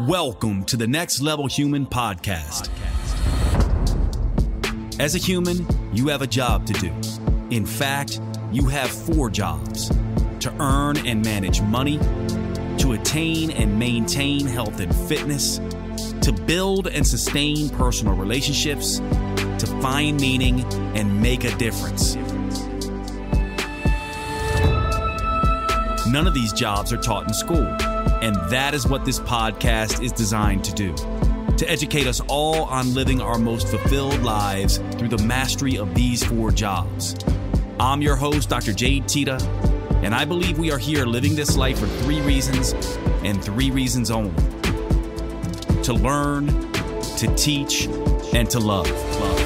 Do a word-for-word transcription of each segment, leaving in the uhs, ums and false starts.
Welcome to the Next Level Human podcast. As a human, you have a job to do. In fact, you have four jobs: to earn and manage money, to attain and maintain health and fitness, to build and sustain personal relationships, to find meaning and make a difference. None of these jobs are taught in school, and that is what this podcast is designed to do, to educate us all on living our most fulfilled lives through the mastery of these four jobs. I'm your host, Doctor Jade Teta, and I believe we are here living this life for three reasons and three reasons only: to learn, to teach, and to love. love.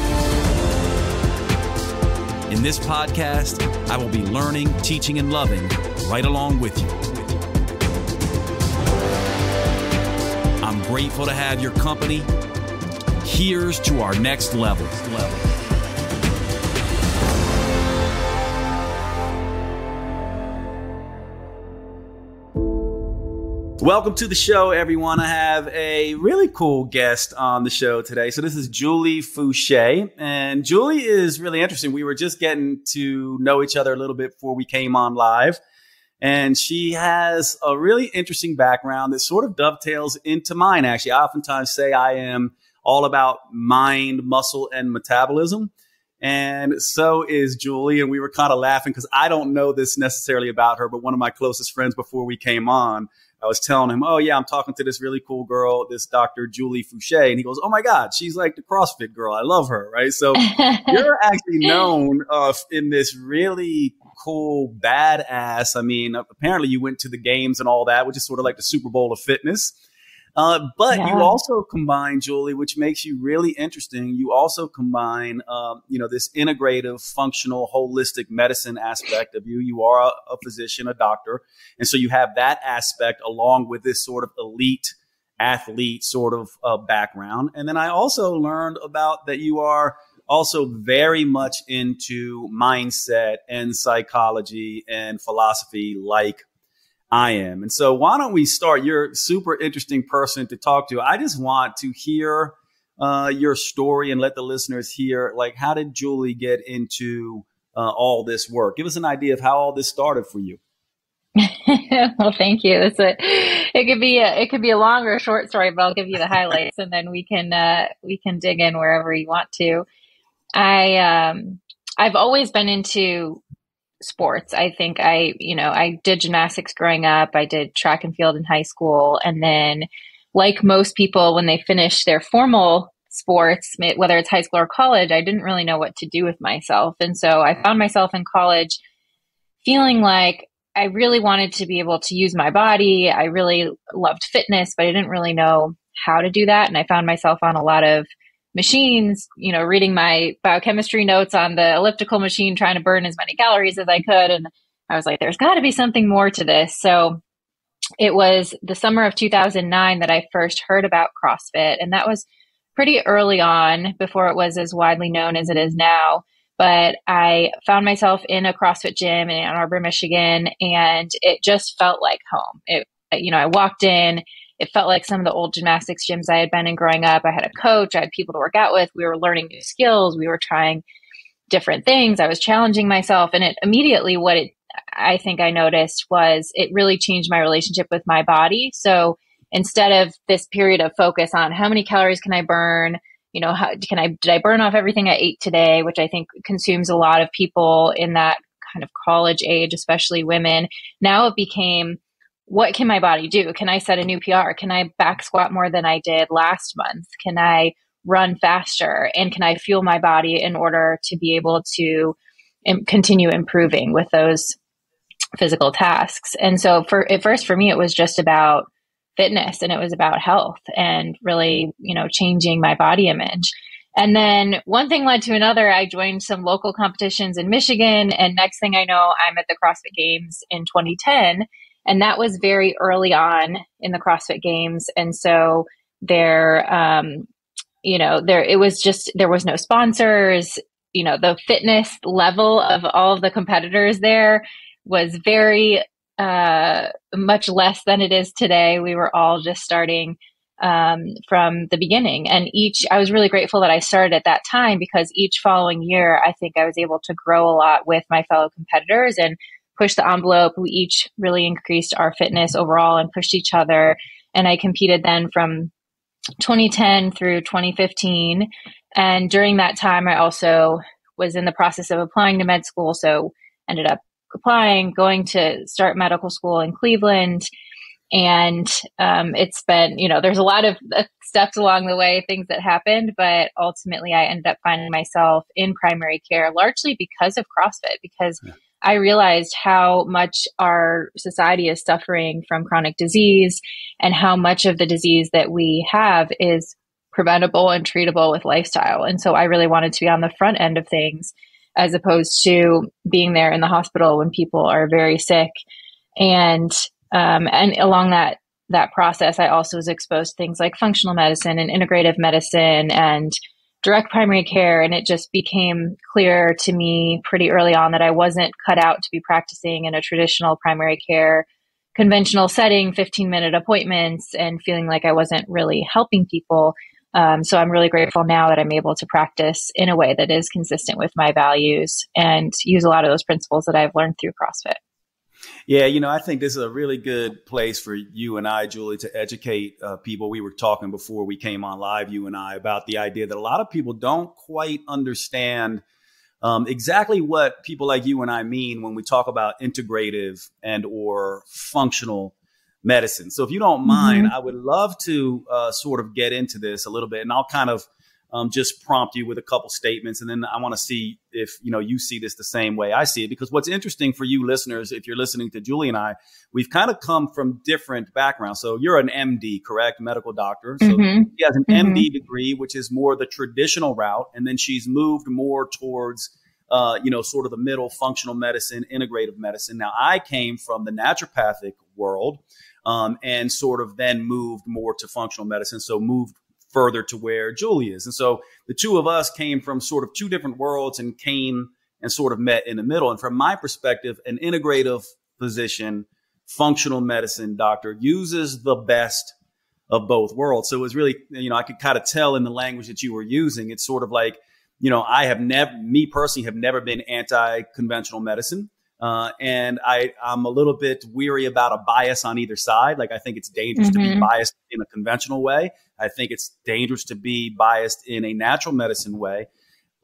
In this podcast, I will be learning, teaching, and loving right along with you. I'm grateful to have your company. Here's to our next level. Welcome to the show, everyone. I have a really cool guest on the show today. So this is Julie Fouché, and Julie is really interesting. We were just getting to know each other a little bit before we came on live. And she has a really interesting background that sort of dovetails into mine, actually. I oftentimes say I am all about mind, muscle, and metabolism. And so is Julie. And we were kind of laughing because I don't know this necessarily about her, but one of my closest friends before we came on, I was telling him, oh, yeah, I'm talking to this really cool girl, this Doctor Julie Fouché. And he goes, oh, my God, she's like the CrossFit girl. I love her. Right. So you're actually known uh, in this really cool, badass. I mean, apparently you went to the games and all that, which is sort of like the Super Bowl of fitness. Uh, but yeah. You also combine, Julie, which makes you really interesting. You also combine, um, you know, this integrative, functional, holistic medicine aspect of you. You are a, a physician, a doctor. And so you have that aspect along with this sort of elite athlete sort of uh, background. And then I also learned about that you are also very much into mindset and psychology and philosophy like I am. And so why don't we start? You're a super interesting person to talk to. I just want to hear uh, your story and let the listeners hear, like, how did Julie get into uh, all this work? Give us an idea of how all this started for you. Well, thank you. That's a, it could be a, it could be a long or a short story, but I'll give you the highlights and then we can uh, we can dig in wherever you want to. I um, I've always been into sports. I think I, you know, I did gymnastics growing up. I did track and field in high school. And then, like most people, when they finish their formal sports, whether it's high school or college, I didn't really know what to do with myself. And so I found myself in college feeling like I really wanted to be able to use my body. I really loved fitness, but I didn't really know how to do that. And I found myself on a lot of machines, you know, reading my biochemistry notes on the elliptical machine, trying to burn as many calories as I could. And I was like, there's got to be something more to this. So it was the summer of two thousand nine that I first heard about CrossFit. And that was pretty early on before it was as widely known as it is now. But I found myself in a CrossFit gym in Ann Arbor, Michigan, and it just felt like home. It, you know, I walked in. It felt like some of the old gymnastics gyms I had been in growing up. I had a coach. I had people to work out with. We were learning new skills. We were trying different things. I was challenging myself. And it immediately, what it, I think I noticed was it really changed my relationship with my body. So instead of this period of focus on how many calories can I burn, you know, how can I, did I burn off everything I ate today, which I think consumes a lot of people in that kind of college age, especially women. Now it became, what can my body do? Can I set a new P R? Can I back squat more than I did last month? Can I run faster? And can I fuel my body in order to be able to im- continue improving with those physical tasks? And so for at first for me, it was just about fitness and it was about health and really, you know, changing my body image. And then one thing led to another. I joined some local competitions in Michigan. And next thing I know, I'm at the CrossFit Games in twenty ten. And that was very early on in the CrossFit Games. And so there, um, you know, there, it was just, there was no sponsors, you know, the fitness level of all of the competitors there was very, uh, much less than it is today. We were all just starting um, from the beginning. And each, I was really grateful that I started at that time, because each following year, I think I was able to grow a lot with my fellow competitors and push the envelope. We each really increased our fitness overall and pushed each other. And I competed then from twenty ten through twenty fifteen. And during that time, I also was in the process of applying to med school. So ended up applying, going to start medical school in Cleveland. And um, it's been, you know, there's a lot of steps along the way, things that happened, but ultimately I ended up finding myself in primary care largely because of CrossFit, because yeah. I realized how much our society is suffering from chronic disease and how much of the disease that we have is preventable and treatable with lifestyle. And so I really wanted to be on the front end of things as opposed to being there in the hospital when people are very sick. And um, and along that that process, I also was exposed to things like functional medicine and integrative medicine and direct primary care. And it just became clear to me pretty early on that I wasn't cut out to be practicing in a traditional primary care conventional setting, fifteen minute appointments, and feeling like I wasn't really helping people. Um, so I'm really grateful now that I'm able to practice in a way that is consistent with my values and use a lot of those principles that I've learned through CrossFit. Yeah, you know, I think this is a really good place for you and I, Julie, to educate uh, people. We were talking before we came on live, you and I, about the idea that a lot of people don't quite understand um, exactly what people like you and I mean when we talk about integrative and or functional medicine. So if you don't mind, mm-hmm. I would love to uh, sort of get into this a little bit, and I'll kind of um, just prompt you with a couple statements. And then I want to see if, you know, you see this the same way I see it, because what's interesting for you listeners, if you're listening to Julie and I, we've kind of come from different backgrounds. So you're an M D, correct? Medical doctor. So mm-hmm. she has an mm-hmm. M D degree, which is more the traditional route. And then she's moved more towards, uh, you know, sort of the middle, functional medicine, integrative medicine. Now I came from the naturopathic world, um, and sort of then moved more to functional medicine. So moved further to where Julie is. And so the two of us came from sort of two different worlds and came and sort of met in the middle. And from my perspective, an integrative physician, functional medicine doctor uses the best of both worlds. So it was really, you know, I could kind of tell in the language that you were using, it's sort of like, you know, I have never, me personally have never been anti-conventional medicine. Uh, and I, I'm a little bit weary about a bias on either side. Like, I think it's dangerous mm-hmm. to be biased in a conventional way. I think it's dangerous to be biased in a natural medicine way.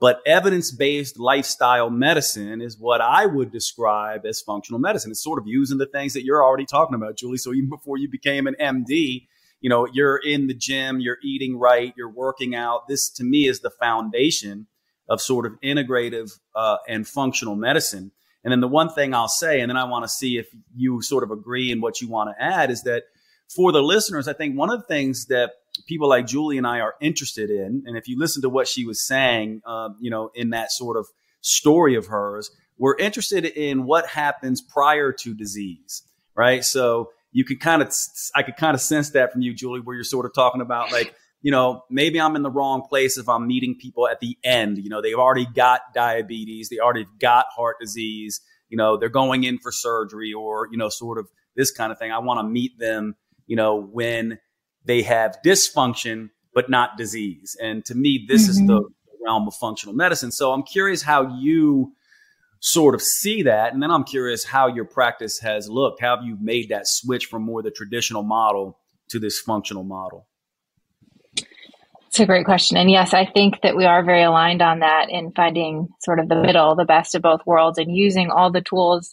But evidence-based lifestyle medicine is what I would describe as functional medicine. It's sort of using the things that you're already talking about, Julie. So even before you became an M D, you know, you're in the gym, you're eating right, you're working out. This, to me, is the foundation of sort of integrative uh, and functional medicine. And then the one thing I'll say, and then I want to see if you sort of agree in what you want to add, is that for the listeners, I think one of the things that people like Julie and I are interested in, and if you listen to what she was saying, um, you know, in that sort of story of hers, we're interested in what happens prior to disease, right? So you could kind of, I could kind of sense that from you, Julie, where you're sort of talking about like, you know, maybe I'm in the wrong place if I'm meeting people at the end. You know, they've already got diabetes. They already got heart disease. You know, they're going in for surgery or, you know, sort of this kind of thing. I want to meet them, you know, when they have dysfunction, but not disease. And to me, this mm-hmm. is the realm of functional medicine. So I'm curious how you sort of see that. And then I'm curious how your practice has looked. How have you made that switch from more the traditional model to this functional model? It's a great question. And yes, I think that we are very aligned on that in finding sort of the middle, the best of both worlds, and using all the tools.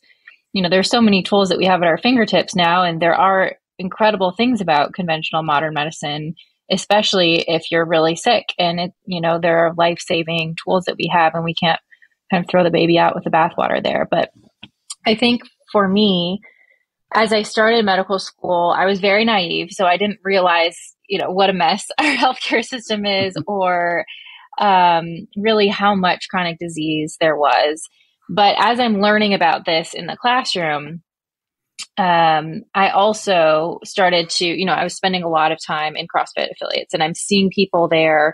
You know, there's so many tools that we have at our fingertips now, and there are incredible things about conventional modern medicine, especially if you're really sick. And, it, you know, there are life-saving tools that we have, and we can't kind of throw the baby out with the bathwater there. But I think for me, as I started medical school, I was very naive, so I didn't realize you know, what a mess our healthcare system is, or um, really how much chronic disease there was. But as I'm learning about this in the classroom, um, I also started to, you know, I was spending a lot of time in CrossFit affiliates, and I'm seeing people there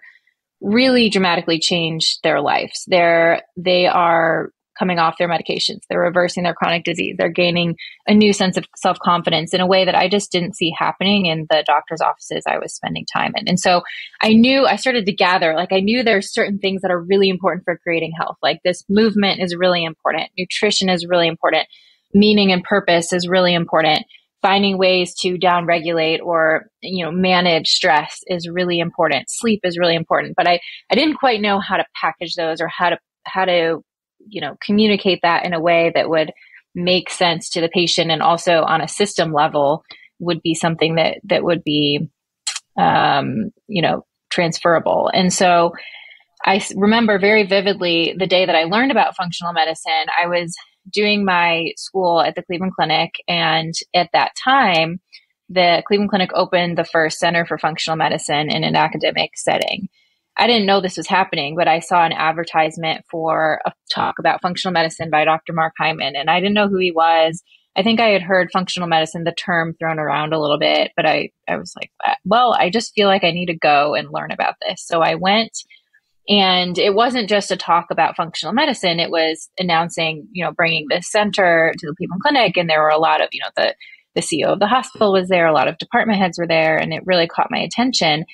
really dramatically change their lives. They're, they are coming off their medications. They're reversing their chronic disease. They're gaining a new sense of self-confidence in a way that I just didn't see happening in the doctor's offices I was spending time in. And so I knew, I started to gather, like I knew there's certain things that are really important for creating health. Like this movement is really important. Nutrition is really important. Meaning and purpose is really important. Finding ways to downregulate or, you know, manage stress is really important. Sleep is really important. But I, I didn't quite know how to package those or how to, how to, you know, communicate that in a way that would make sense to the patient. And also on a system level would be something that, that would be, um, you know, transferable. And so I remember very vividly the day that I learned about functional medicine. I was doing my school at the Cleveland Clinic. And at that time, the Cleveland Clinic opened the first Center for Functional Medicine in an academic setting. I didn't know this was happening, but I saw an advertisement for a talk about functional medicine by Doctor Mark Hyman. And I didn't know who he was. I think I had heard functional medicine, the term thrown around a little bit, but I, I was like, well, I just feel like I need to go and learn about this. So I went. And it wasn't just a talk about functional medicine. It was announcing, you know, bringing this center to the Cleveland Clinic. And there were a lot of, you know, the, the C E O of the hospital was there. A lot of department heads were there. And it really caught my attention.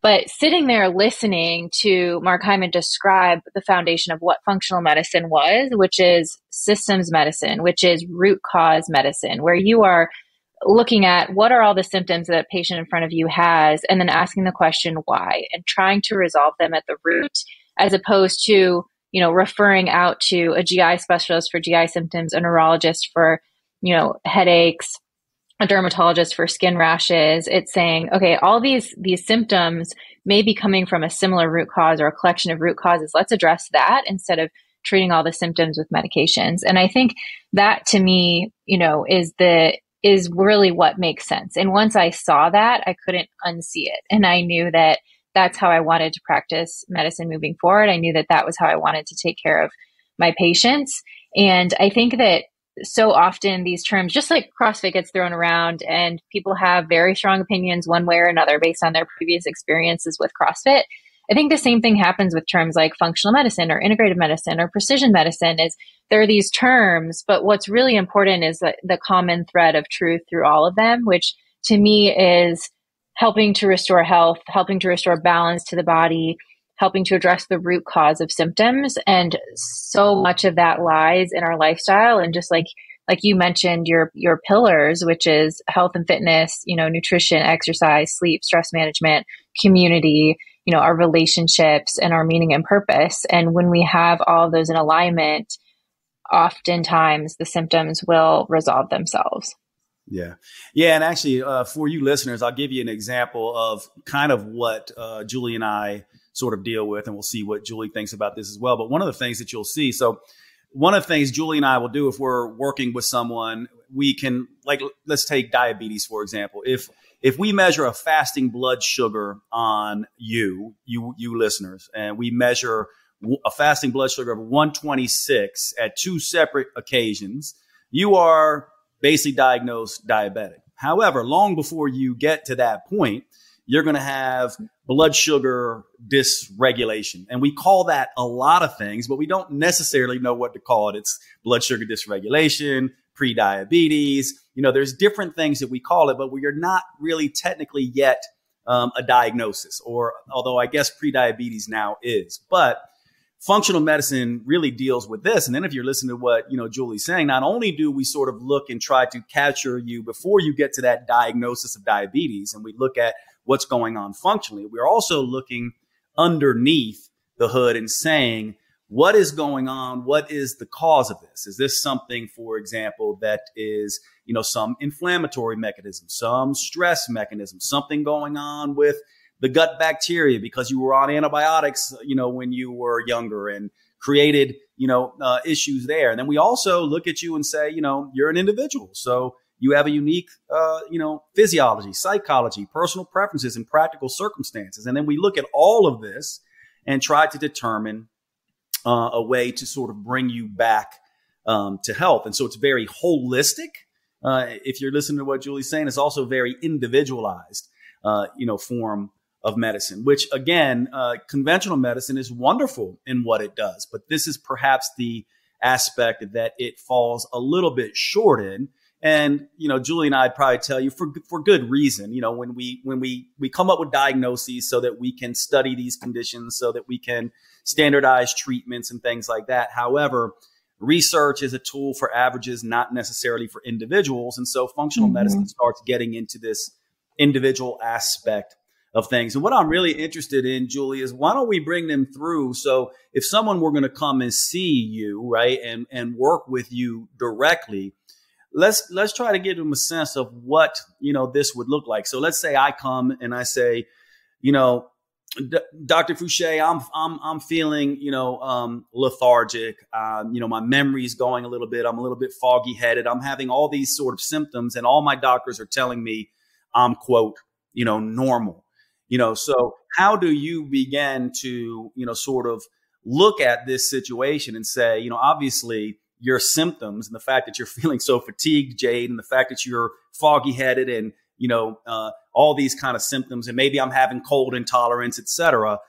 But sitting there listening to Mark Hyman describe the foundation of what functional medicine was, which is systems medicine, which is root cause medicine, where you are looking at what are all the symptoms that a patient in front of you has, and then asking the question why, and trying to resolve them at the root, as opposed to, you know, referring out to a G I specialist for G I symptoms, a neurologist for, you know, headaches, a dermatologist for skin rashes. It's saying, okay, all these, these symptoms may be coming from a similar root cause or a collection of root causes. Let's address that instead of treating all the symptoms with medications. And I think that, to me, you know, is the, is really what makes sense. And once I saw that, I couldn't unsee it. And I knew that that's how I wanted to practice medicine moving forward. I knew that that was how I wanted to take care of my patients. And I think that so often these terms, just like CrossFit gets thrown around, and people have very strong opinions one way or another based on their previous experiences with CrossFit. I think the same thing happens with terms like functional medicine or integrative medicine or precision medicine. Is there are these terms, but what's really important is the, the common thread of truth through all of them, which to me is helping to restore health, helping to restore balance to the body, helping to address the root cause of symptoms. And so much of that lies in our lifestyle. And just like like you mentioned, your your pillars, which is health and fitness, you know, nutrition, exercise, sleep, stress management, community, you know, our relationships and our meaning and purpose. And when we have all of those in alignment, oftentimes the symptoms will resolve themselves. Yeah. Yeah. And actually, uh, for you listeners, I'll give you an example of kind of what uh, Julie and I sort of deal with, and we'll see what Julie thinks about this as well. But one of the things that you'll see, so one of the things Julie and I will do if we're working with someone, we can, like, let's take diabetes, for example. If If we measure a fasting blood sugar on you, you, you listeners, and we measure a fasting blood sugar of one twenty-six at two separate occasions, you are basically diagnosed diabetic. However, long before you get to that point, you're going to have blood sugar dysregulation. And we call that a lot of things, but we don't necessarily know what to call it. It's blood sugar dysregulation, pre-diabetes. You know, there's different things that we call it, but we are not really technically yet um, a diagnosis, or although I guess pre-diabetes now is. But functional medicine really deals with this. And then if you're listening to what, you know, Julie's saying, not only do we sort of look and try to capture you before you get to that diagnosis of diabetes, and we look at what's going on functionally, we're also looking underneath the hood and saying, what is going on? What is the cause of this? Is this something, for example, that is, you know, some inflammatory mechanism, some stress mechanism, something going on with the gut bacteria because you were on antibiotics, you know, when you were younger, and created, you know, uh, issues there. And then we also look at you and say, you know, you're an individual. So you have a unique, uh, you know, physiology, psychology, personal preferences, and practical circumstances. And then we look at all of this and try to determine Uh, a way to sort of bring you back um, to health. And so it's very holistic. Uh, if you're listening to what Julie's saying, it's also very individualized, uh, you know, form of medicine, which again, uh, conventional medicine is wonderful in what it does, but this is perhaps the aspect that it falls a little bit short in. And, you know, Julie and I probably tell you for, for good reason, you know, when we, when we, we come up with diagnoses so that we can study these conditions, so that we can standardize treatments and things like that. However, research is a tool for averages, not necessarily for individuals. And so functional mm-hmm. medicine starts getting into this individual aspect of things. And what I'm really interested in, Julie, is why don't we bring them through? So if someone were going to come and see you, right, and, and work with you directly, Let's let's try to give them a sense of what, you know, this would look like. So let's say I come and I say, you know, Doctor Fouché, I'm I'm I'm feeling, you know, um, lethargic. Um, you know, my memory's going a little bit. I'm a little bit foggy headed. I'm having all these sort of symptoms, and all my doctors are telling me I'm, quote, you know, normal. You know, so how do you begin to, you know, sort of look at this situation and say, you know, obviously, your symptoms and the fact that you're feeling so fatigued, Jade, and the fact that you're foggy headed and, you know, uh, all these kind of symptoms, and maybe I'm having cold intolerance, et cetera.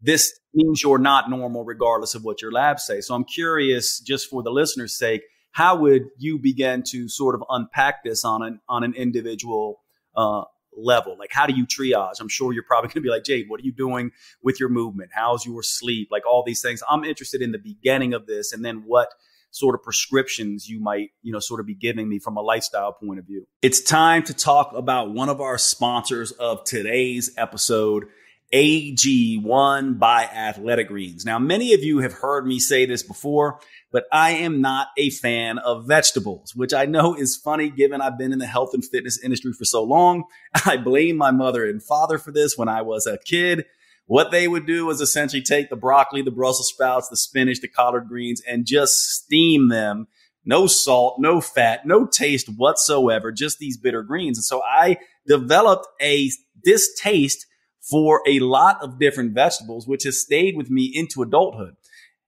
This means you're not normal regardless of what your labs say. So I'm curious, just for the listener's sake, how would you begin to sort of unpack this on an, on an individual uh, level? Like, how do you triage? I'm sure you're probably going to be like, Jade, what are you doing with your movement? How's your sleep? Like all these things. I'm interested in the beginning of this, and then what sort of prescriptions you might, you know, sort of be giving me from a lifestyle point of view. It's time to talk about one of our sponsors of today's episode, A G one by Athletic Greens. Now, many of you have heard me say this before, but I am not a fan of vegetables, which I know is funny given I've been in the health and fitness industry for so long. I blame my mother and father for this when I was a kid. What they would do is essentially take the broccoli, the Brussels sprouts, the spinach, the collard greens, and just steam them. No salt, no fat, no taste whatsoever, just these bitter greens. And so I developed a distaste for a lot of different vegetables, which has stayed with me into adulthood.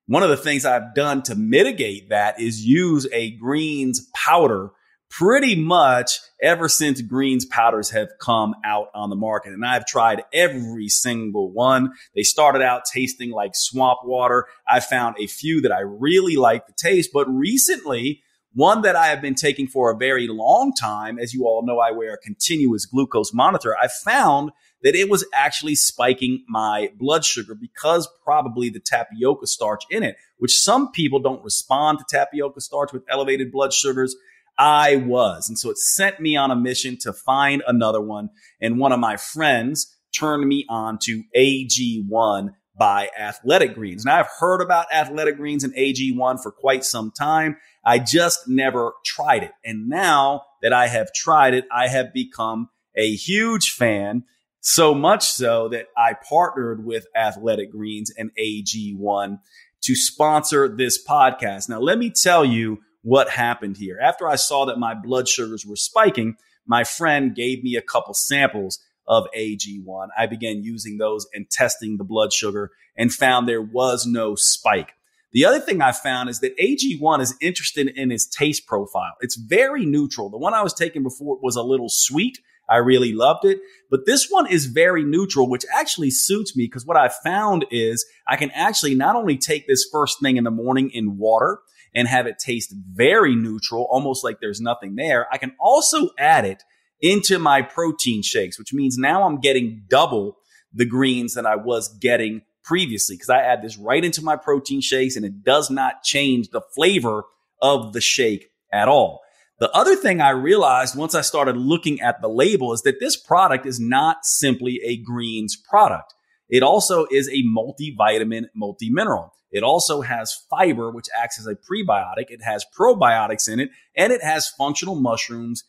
One of the things I've done to mitigate that is use a greens powder pretty much ever since greens powders have come out on the market. And I've tried every single one. They started out tasting like swamp water. I found a few that I really like the taste, but recently one that I have been taking for a very long time, as you all know, I wear a continuous glucose monitor. I found that it was actually spiking my blood sugar because probably the tapioca starch in it, which some people don't respond to tapioca starch with elevated blood sugars. I was. And so it sent me on a mission to find another one. And one of my friends turned me on to A G one by Athletic Greens. Now, I've heard about Athletic Greens and A G one for quite some time. I just never tried it. And now that I have tried it, I have become a huge fan, so much so that I partnered with Athletic Greens and A G one to sponsor this podcast. Now, let me tell you what happened here. After I saw that my blood sugars were spiking, my friend gave me a couple samples of A G one. I began using those and testing the blood sugar and found there was no spike. The other thing I found is that A G one is interested in its taste profile. It's very neutral. The one I was taking before was a little sweet. I really loved it. But this one is very neutral, which actually suits me because what I found is I can actually not only take this first thing in the morning in water and have it taste very neutral, almost like there's nothing there. I can also add it into my protein shakes, which means now I'm getting double the greens that I was getting previously because I add this right into my protein shakes and it does not change the flavor of the shake at all. The other thing I realized once I started looking at the label is that this product is not simply a greens product. It also is a multivitamin, multimineral. It also has fiber, which acts as a prebiotic. It has probiotics in it, and it has functional mushrooms,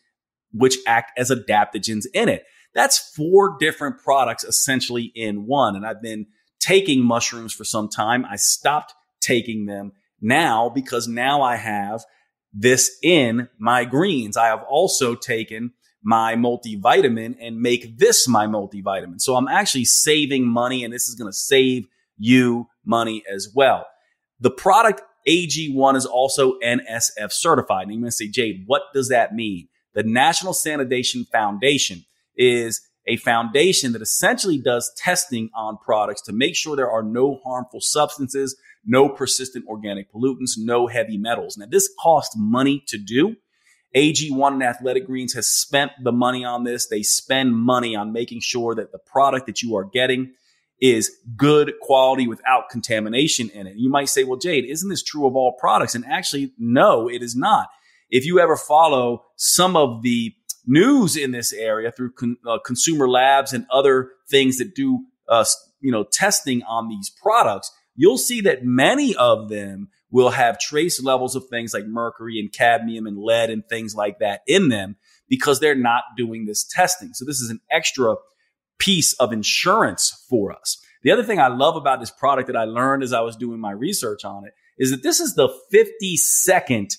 which act as adaptogens in it. That's four different products essentially in one. And I've been taking mushrooms for some time. I stopped taking them now because now I have this in my greens. I have also taken my multivitamin and make this my multivitamin. So I'm actually saving money, and this is going to save you money as well. The product A G one is also N S F certified. And you're going to say, Jade, what does that mean? The National Sanitation Foundation is a foundation that essentially does testing on products to make sure there are no harmful substances, no persistent organic pollutants, no heavy metals. Now, this costs money to do. A G one and Athletic Greens has spent the money on this. They spend money on making sure that the product that you are getting is good quality without contamination in it. You might say, well, Jade, isn't this true of all products? And actually, no, it is not. If you ever follow some of the news in this area through con- uh, consumer labs and other things that do uh, you know, testing on these products, you'll see that many of them will have trace levels of things like mercury and cadmium and lead and things like that in them because they're not doing this testing. So this is an extra piece of insurance for us. The other thing I love about this product that I learned as I was doing my research on it is that this is the fifty-second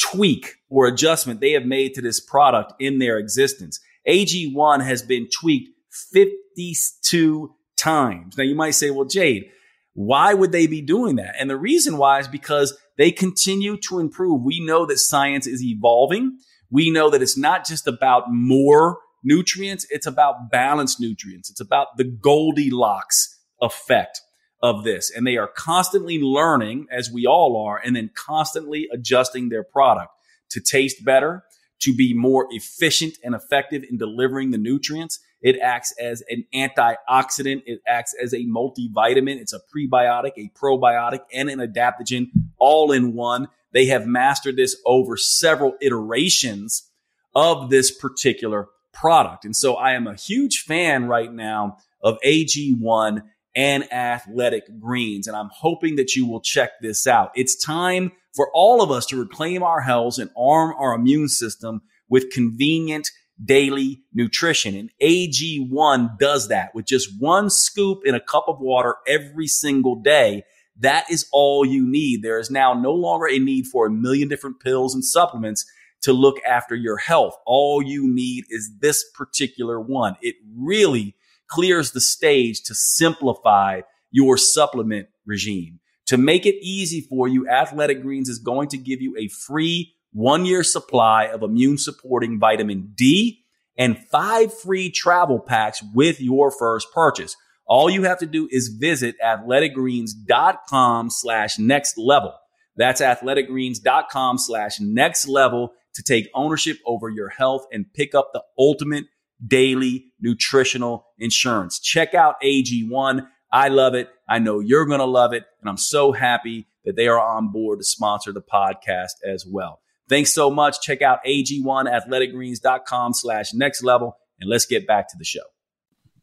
tweak or adjustment they have made to this product in their existence. A G one has been tweaked fifty-two times. Now you might say, well, Jade, why would they be doing that? And the reason why is because they continue to improve. We know that science is evolving. We know that it's not just about more nutrients. It's about balanced nutrients. It's about the Goldilocks effect of this. And they are constantly learning, as we all are, and then constantly adjusting their product to taste better, to be more efficient and effective in delivering the nutrients. It acts as an antioxidant. It acts as a multivitamin. It's a prebiotic, a probiotic, and an adaptogen all in one. They have mastered this over several iterations of this particular product. And so I am a huge fan right now of A G one and Athletic Greens, and I'm hoping that you will check this out. It's time for all of us to reclaim our health and arm our immune system with convenient daily nutrition. And A G one does that with just one scoop in a cup of water every single day. That is all you need. There is now no longer a need for a million different pills and supplements to look after your health. All you need is this particular one. It really clears the stage to simplify your supplement regime. To make it easy for you, Athletic Greens is going to give you a free one-year supply of immune-supporting vitamin D and five free travel packs with your first purchase. All you have to do is visit athleticgreens.com slash next level. That's athleticgreens.com slash next level to take ownership over your health and pick up the ultimate daily nutritional insurance. Check out A G one. I love it. I know you're going to love it. And I'm so happy that they are on board to sponsor the podcast as well. Thanks so much. Check out A G one, athleticgreens.com slash next level. And let's get back to the show.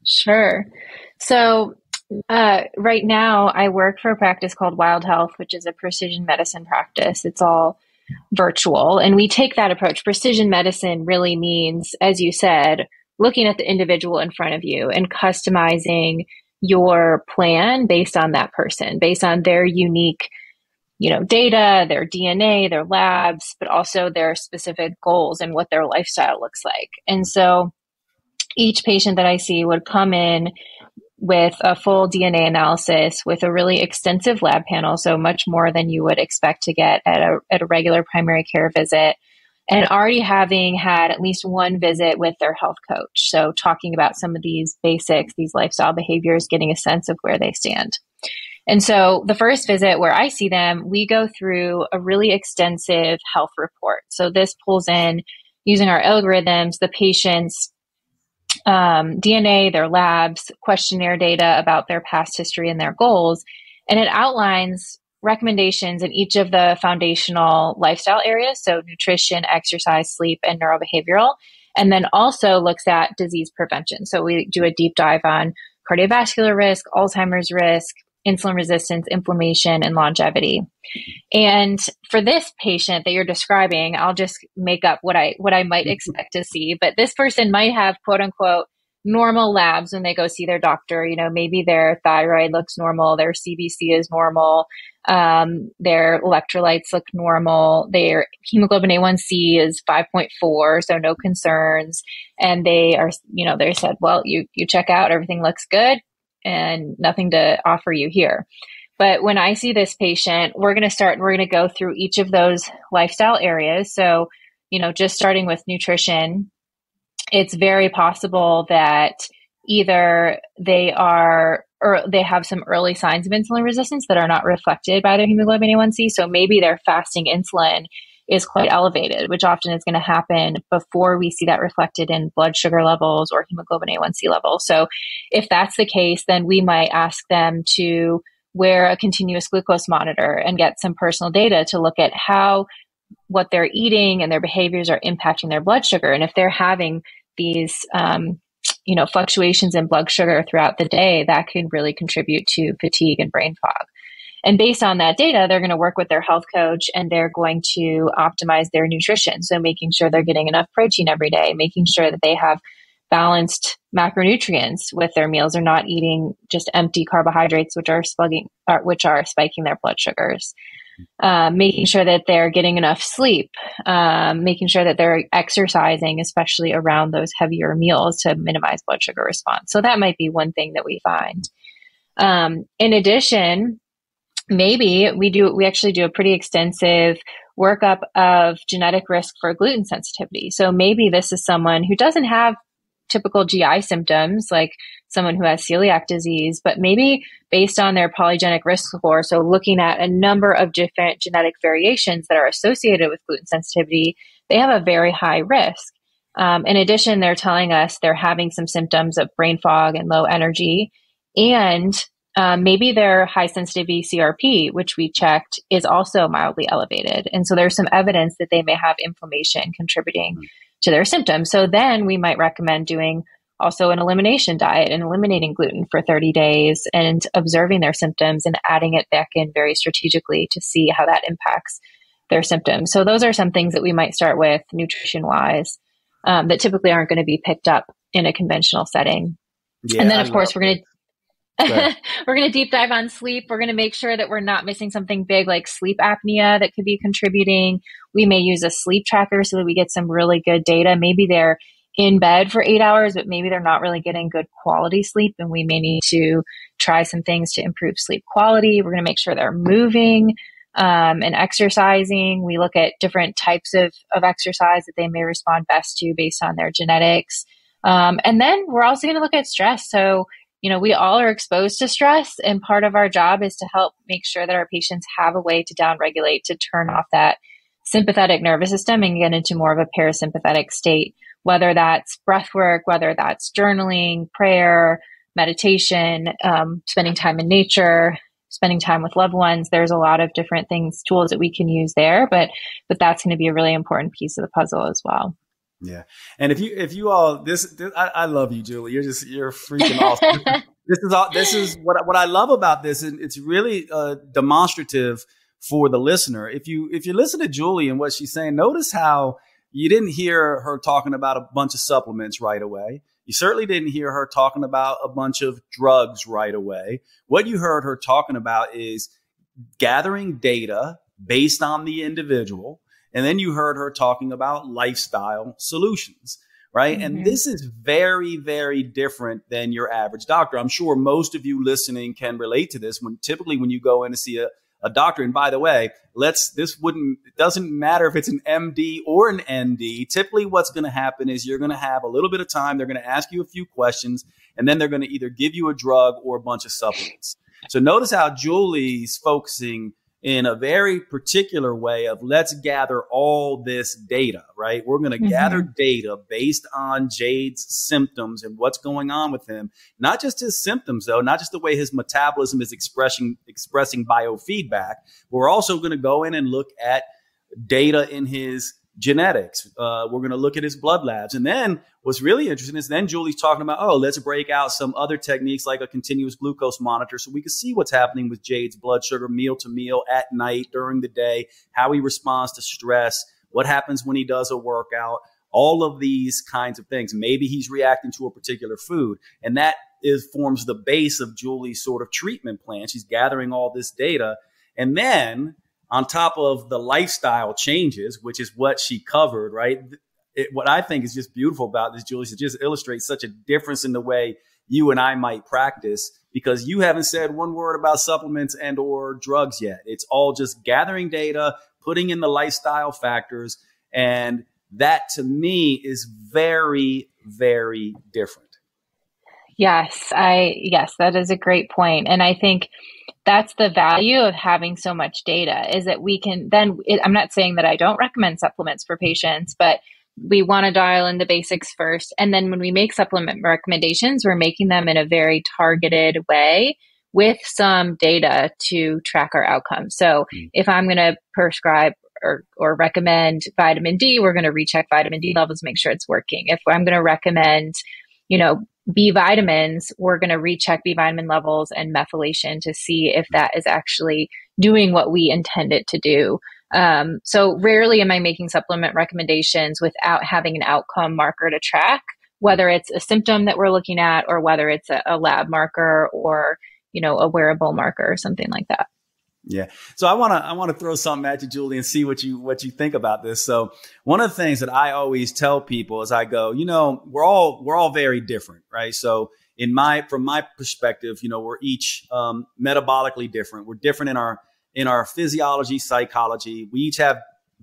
Sure. So uh, right now I work for a practice called Wild Health, which is a precision medicine practice. It's all virtual. And we take that approach. Precision medicine really means, as you said, looking at the individual in front of you and customizing your plan based on that person, based on their unique you know, data, their D N A, their labs, but also their specific goals and what their lifestyle looks like. And so each patient that I see would come in with a full D N A analysis with a really extensive lab panel, so much more than you would expect to get at a, at a regular primary care visit, and already having had at least one visit with their health coach. So talking about some of these basics, these lifestyle behaviors, getting a sense of where they stand. And so the first visit where I see them, we go through a really extensive health report. So this pulls in, using our algorithms, the patient's um, D N A, their labs, questionnaire data about their past history and their goals. And it outlines recommendations in each of the foundational lifestyle areas. So nutrition, exercise, sleep, and neurobehavioral. And then also looks at disease prevention. So we do a deep dive on cardiovascular risk, Alzheimer's risk, insulin resistance, inflammation, and longevity. And for this patient that you're describing, I'll just make up what I what I might expect to see. But this person might have, quote unquote, normal labs when they go see their doctor. You know, maybe their thyroid looks normal, their C B C is normal, um, their electrolytes look normal, their hemoglobin A one C is five point four, so no concerns. And they are, you know, they said, well, you you check out, everything looks good, and nothing to offer you here. But when I see this patient, we're going to start and we're going to go through each of those lifestyle areas. So, you know, just starting with nutrition, it's very possible that either they are or they have some early signs of insulin resistance that are not reflected by their hemoglobin A one C. So maybe their fasting insulin is quite elevated, which often is going to happen before we see that reflected in blood sugar levels or hemoglobin A one C levels. So if that's the case, then we might ask them to wear a continuous glucose monitor and get some personal data to look at how what they're eating and their behaviors are impacting their blood sugar. And if they're having these um, you know, fluctuations in blood sugar throughout the day, that can really contribute to fatigue and brain fog. And based on that data, they're going to work with their health coach and they're going to optimize their nutrition. So making sure they're getting enough protein every day, making sure that they have balanced macronutrients with their meals, are not eating just empty carbohydrates, which are slugging, or which are spiking their blood sugars. Uh, making sure that they're getting enough sleep, um, making sure that they're exercising, especially around those heavier meals to minimize blood sugar response. So that might be one thing that we find. Um, in addition, maybe we do, we actually do a pretty extensive workup of genetic risk for gluten sensitivity. So maybe this is someone who doesn't have typical G I symptoms, like someone who has celiac disease, but maybe based on their polygenic risk score, so looking at a number of different genetic variations that are associated with gluten sensitivity, they have a very high risk. Um, in addition, they're telling us they're having some symptoms of brain fog and low energy, and um, maybe their high sensitivity C R P, which we checked, is also mildly elevated. And so there's some evidence that they may have inflammation contributing mm-hmm. to their symptoms. So then we might recommend doing also an elimination diet and eliminating gluten for thirty days and observing their symptoms and adding it back in very strategically to see how that impacts their symptoms. So those are some things that we might start with nutrition-wise um, that typically aren't going to be picked up in a conventional setting. Yeah, and then, of I course, we're going to we're going to deep dive on sleep. We're going to make sure that we're not missing something big like sleep apnea that could be contributing. We may use a sleep tracker so that we get some really good data. Maybe they're in bed for eight hours, but maybe they're not really getting good quality sleep, and we may need to try some things to improve sleep quality. We're going to make sure they're moving um, and exercising. We look at different types of, of exercise that they may respond best to based on their genetics. Um, and then we're also going to look at stress. So you know, we all are exposed to stress, and part of our job is to help make sure that our patients have a way to downregulate, to turn off that sympathetic nervous system and get into more of a parasympathetic state, whether that's breath work, whether that's journaling, prayer, meditation, um, spending time in nature, spending time with loved ones. There's a lot of different things, tools that we can use there, but but that's going to be a really important piece of the puzzle as well. Yeah. And if you, if you all, this, this I, I love you, Julie. You're just, you're freaking awesome. This is all, this is what, what I love about this. And it's really uh, demonstrative for the listener. If you, if you listen to Julie and what she's saying, notice how you didn't hear her talking about a bunch of supplements right away. You certainly didn't hear her talking about a bunch of drugs right away. What you heard her talking about is gathering data based on the individual. And then you heard her talking about lifestyle solutions, right? Mm-hmm. And this is very, very different than your average doctor. I'm sure most of you listening can relate to this. When typically when you go in to see a, a doctor, and by the way, let's this wouldn't it doesn't matter if it's an M D or an N D. Typically what's going to happen is you're going to have a little bit of time. They're going to ask you a few questions, and then they're going to either give you a drug or a bunch of supplements. So notice how Julie's focusing in a very particular way of let's gather all this data, right? We're going to mm-hmm. gather data based on Jade's symptoms and what's going on with him. Not just his symptoms, though, not just the way his metabolism is expressing, expressing biofeedback. We're also going to go in and look at data in his genetics. Uh, we're going to look at his blood labs. And then what's really interesting is then Julie's talking about, oh, let's break out some other techniques like a continuous glucose monitor so we can see what's happening with Jade's blood sugar meal to meal, at night, during the day, how he responds to stress, what happens when he does a workout, all of these kinds of things. Maybe he's reacting to a particular food. And that is forms the base of Julie's sort of treatment plan. She's gathering all this data. And then on top of the lifestyle changes, which is what she covered, right? It, what I think is just beautiful about this, Julie, is it just illustrates such a difference in the way you and I might practice, because you haven't said one word about supplements and or drugs yet. It's all just gathering data, putting in the lifestyle factors. And that to me is very, very different. Yes, I, yes, that is a great point. And I think that's the value of having so much data, is that we can then, it, I'm not saying that I don't recommend supplements for patients, but we want to dial in the basics first. And then when we make supplement recommendations, we're making them in a very targeted way with some data to track our outcomes. So mm-hmm. if I'm going to prescribe or, or recommend vitamin D, we're going to recheck vitamin D levels, make sure it's working. If I'm going to recommend, you know, B vitamins, we're going to recheck B vitamin levels and methylation to see if that is actually doing what we intend it to do. Um, so rarely am I making supplement recommendations without having an outcome marker to track, whether it's a symptom that we're looking at or whether it's a, a lab marker or, you know, a wearable marker or something like that. Yeah. So I want to, I want to throw something at you, Julie, and see what you, what you think about this. So one of the things that I always tell people is I go, you know, we're all, we're all very different, right? So in my, from my perspective, you know, we're each um, metabolically different. We're different in our, in our physiology, psychology. We each have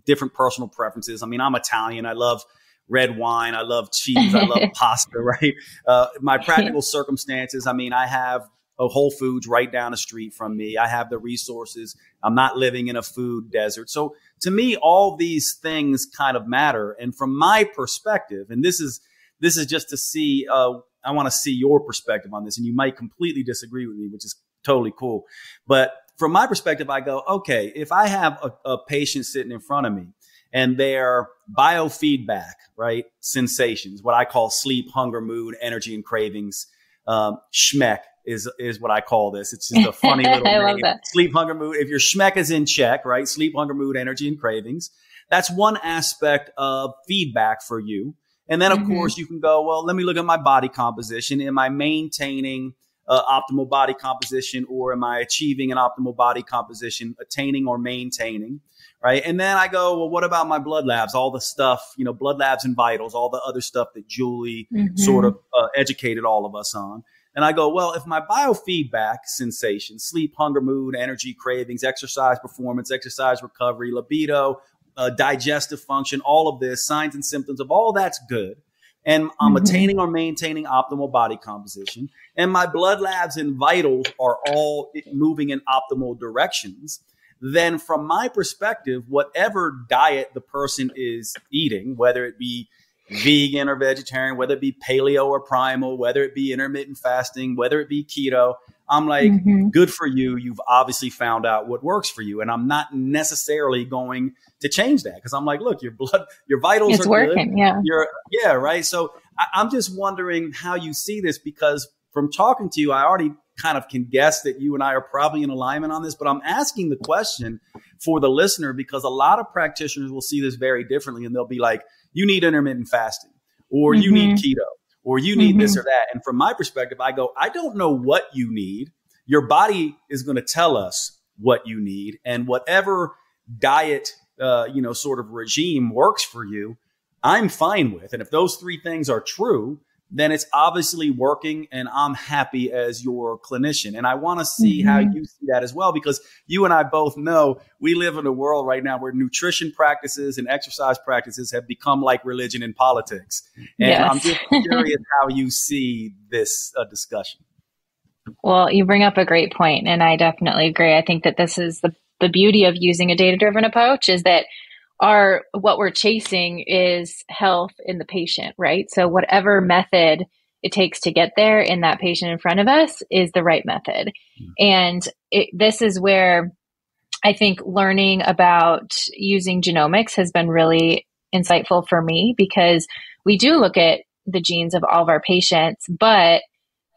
different personal preferences. I mean, I'm Italian. I love red wine. I love cheese. I love pasta, right? Uh, my practical circumstances. I mean, I have a Whole Foods right down the street from me. I have the resources. I'm not living in a food desert. So to me, all these things kind of matter. And from my perspective, and this is, this is just to see, uh, I want to see your perspective on this, and you might completely disagree with me, which is totally cool. But from my perspective, I go, okay, if I have a, a patient sitting in front of me and their biofeedback, right? Sensations, what I call sleep, hunger, mood, energy, and cravings, um, schmeck, is is what I call this. It's just a funny little I love that. Sleep, hunger, mood. If your schmeck is in check, right? Sleep, hunger, mood, energy, and cravings. That's one aspect of feedback for you. And then, of mm-hmm. course, you can go, well, let me look at my body composition. Am I maintaining uh, optimal body composition, or am I achieving an optimal body composition, attaining or maintaining, right? And then I go, well, what about my blood labs, all the stuff, you know, blood labs and vitals, all the other stuff that Julie mm-hmm. sort of uh, educated all of us on. And I go, well, if my biofeedback sensation, sleep, hunger, mood, energy, cravings, exercise performance, exercise recovery, libido, uh, digestive function, all of this, signs and symptoms of all that's good, and I'm mm-hmm. attaining or maintaining optimal body composition, and my blood labs and vitals are all moving in optimal directions, then from my perspective, whatever diet the person is eating, whether it be vegan or vegetarian, whether it be paleo or primal, whether it be intermittent fasting, whether it be keto, I'm like, mm-hmm. good for you. You've obviously found out what works for you. And I'm not necessarily going to change that, because I'm like, look, your blood, your vitals it's are working, good. Yeah. You're, yeah. Right. So I, I'm just wondering how you see this, because from talking to you, I already kind of can guess that you and I are probably in alignment on this, but I'm asking the question for the listener, because a lot of practitioners will see this very differently. And they'll be like, you need intermittent fasting, or mm-hmm. you need keto, or you need mm-hmm. this or that. And from my perspective, I go, I don't know what you need. Your body is going to tell us what you need, and whatever diet, uh, you know, sort of regime works for you, I'm fine with. And if those three things are true, then it's obviously working, and I'm happy as your clinician. And I want to see mm-hmm. how you see that as well, because you and I both know we live in a world right now where nutrition practices and exercise practices have become like religion and politics. And yes. I'm just curious how you see this uh, discussion. Well, you bring up a great point, and I definitely agree. I think that this is the, the beauty of using a data-driven approach, is that Our, what we're chasing is health in the patient, right? So whatever method it takes to get there in that patient in front of us is the right method. And it, this is where I think learning about using genomics has been really insightful for me, because we do look at the genes of all of our patients, but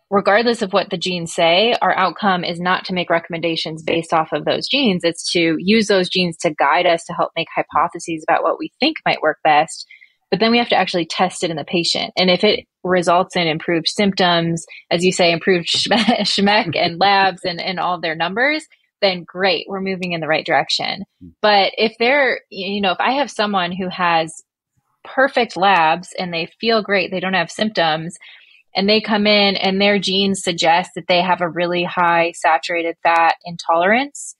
regardless of what the genes say, our outcome is not to make recommendations based off of those genes. It's to use those genes to guide us, to help make hypotheses about what we think might work best. But then we have to actually test it in the patient. And if it results in improved symptoms, as you say, improved schmeck and labs and, and all their numbers, then great, we're moving in the right direction. But if they're, you know, if I have someone who has perfect labs and they feel great, they don't have symptoms, and they come in and their genes suggest that they have a really high saturated fat intolerance,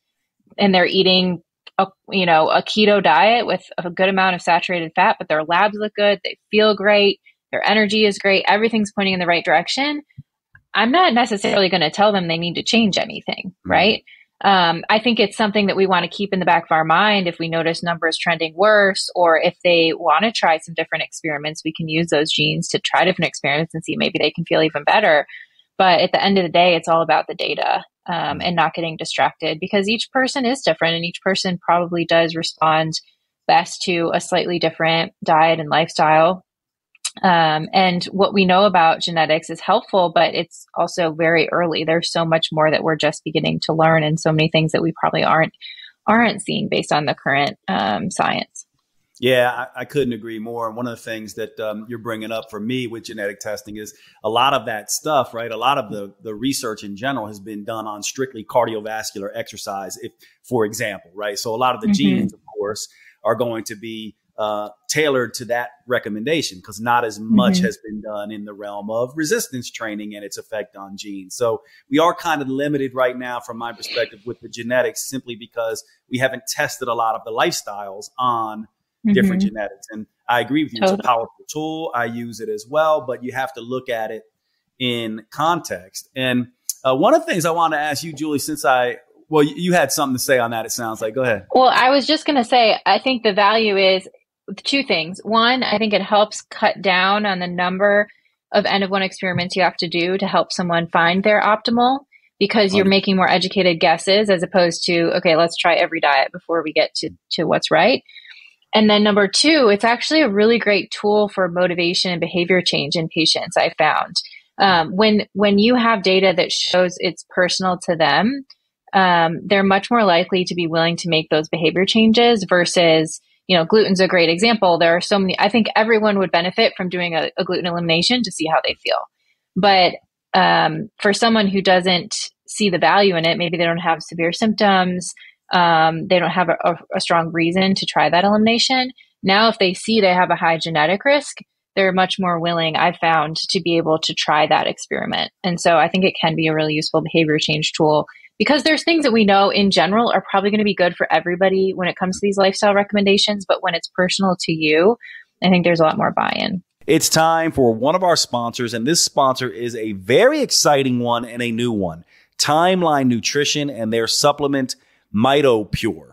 and they're eating a, you know, a keto diet with a good amount of saturated fat, but their labs look good, they feel great, their energy is great, everything's pointing in the right direction, I'm not necessarily going to tell them they need to change anything, right? Um, I think it's something that we want to keep in the back of our mind. If we notice numbers trending worse, or if they want to try some different experiments, we can use those genes to try different experiments and see maybe they can feel even better. But at the end of the day, it's all about the data um, and not getting distracted, because each person is different and each person probably does respond best to a slightly different diet and lifestyle. Um, and what we know about genetics is helpful, but it's also very early. There's so much more that we're just beginning to learn, and so many things that we probably aren't aren't seeing based on the current um, science. Yeah, I, I couldn't agree more. And one of the things that um, you're bringing up for me with genetic testing is a lot of that stuff, right? A lot of the the research in general has been done on strictly cardiovascular exercise, if, for example, right? So a lot of the mm-hmm. genes, of course, are going to be Uh, tailored to that recommendation, because not as much mm-hmm. has been done in the realm of resistance training and its effect on genes. So we are kind of limited right now, from my perspective, with the genetics, simply because we haven't tested a lot of the lifestyles on mm-hmm. different genetics. And I agree with you, totally. It's a powerful tool. I use it as well, but you have to look at it in context. And uh, one of the things I want to ask you, Julie, since I well, you, you had something to say on that, it sounds like. Go ahead. Well, I was just going to say, I think the value is two things. One, I think it helps cut down on the number of end of one experiments you have to do to help someone find their optimal, because you're making more educated guesses as opposed to, okay, let's try every diet before we get to, to what's right. And then number two, it's actually a really great tool for motivation and behavior change in patients, I found. Um, when, when you have data that shows it's personal to them, um, they're much more likely to be willing to make those behavior changes versus, you know, gluten's a great example. There are so many, I think everyone would benefit from doing a, a gluten elimination to see how they feel. But um, for someone who doesn't see the value in it, maybe they don't have severe symptoms, um, they don't have a, a, a strong reason to try that elimination. Now, if they see they have a high genetic risk, they're much more willing, I found, to be able to try that experiment. And so I think it can be a really useful behavior change tool, because there's things that we know in general are probably going to be good for everybody when it comes to these lifestyle recommendations. But when it's personal to you, I think there's a lot more buy-in. It's time for one of our sponsors, and this sponsor is a very exciting one and a new one, Timeline Nutrition and their supplement, MitoPure.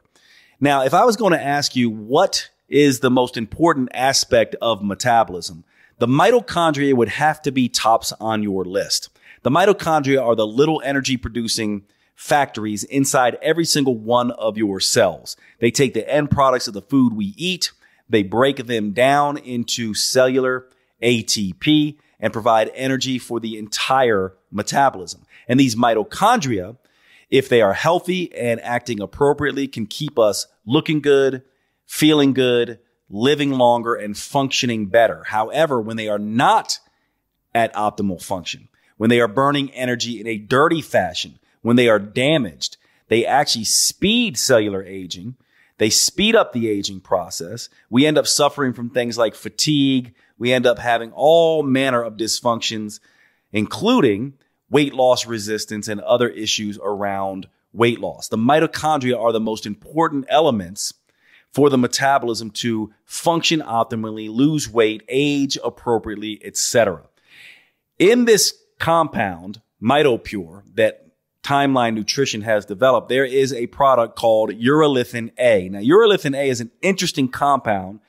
Now, if I was going to ask you what is the most important aspect of metabolism, the mitochondria would have to be tops on your list. The mitochondria are the little energy-producing factories inside every single one of your cells. They take the end products of the food we eat, they break them down into cellular A T P and provide energy for the entire metabolism. And these mitochondria, if they are healthy and acting appropriately, can keep us looking good, feeling good, living longer, and functioning better. However, when they are not at optimal function, when they are burning energy in a dirty fashion, when they are damaged, they actually speed cellular aging. They speed up the aging process. We end up suffering from things like fatigue. We end up having all manner of dysfunctions, including weight loss resistance and other issues around weight loss. The mitochondria are the most important elements for the metabolism to function optimally, lose weight, age appropriately, et cetera. In this compound, MitoPure, that Timeline Nutrition has developed, there is a product called Urolithin A. Now, Urolithin A is an interesting compound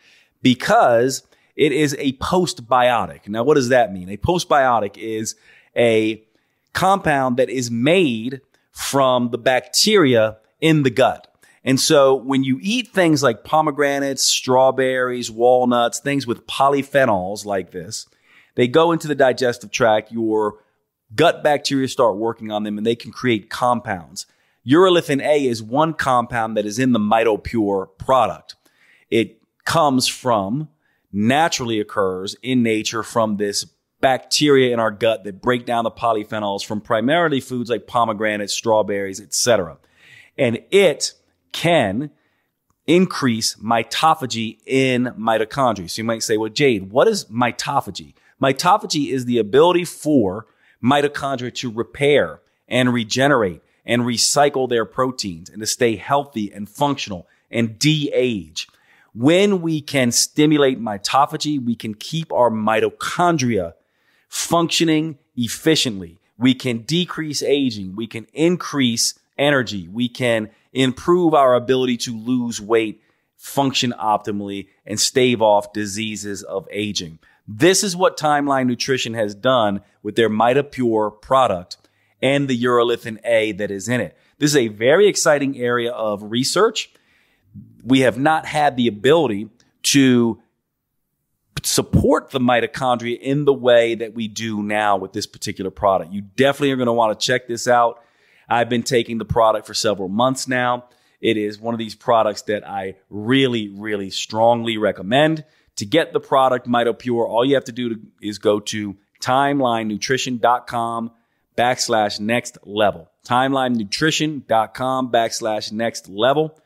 because it is a postbiotic. Now, what does that mean? A postbiotic is a compound that is made from the bacteria in the gut. And so when you eat things like pomegranates, strawberries, walnuts, things with polyphenols like this, they go into the digestive tract, your gut bacteria start working on them, and they can create compounds. Urolithin A is one compound that is in the MitoPure product. It comes from, naturally occurs in nature from this bacteria in our gut that break down the polyphenols from primarily foods like pomegranates, strawberries, et cetera. And it can increase mitophagy in mitochondria. So you might say, well, Jade, what is mitophagy? Mitophagy is the ability for mitochondria to repair and regenerate and recycle their proteins and to stay healthy and functional and de-age. When we can stimulate mitophagy, we can keep our mitochondria functioning efficiently. We can decrease aging. We can increase energy. We can improve our ability to lose weight, function optimally, and stave off diseases of aging. This is what Timeline Nutrition has done with their MitoPure product and the Urolithin A that is in it. This is a very exciting area of research. We have not had the ability to support the mitochondria in the way that we do now with this particular product. You definitely are going to want to check this out. I've been taking the product for several months now. It is one of these products that I really, really strongly recommend. To get the product MitoPure, all you have to do is go to timelinenutrition.com backslash next level. timelinenutrition.com backslash next level.